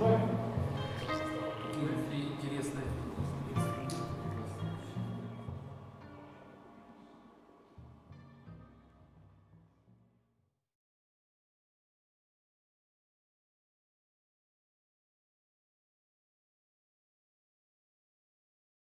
right.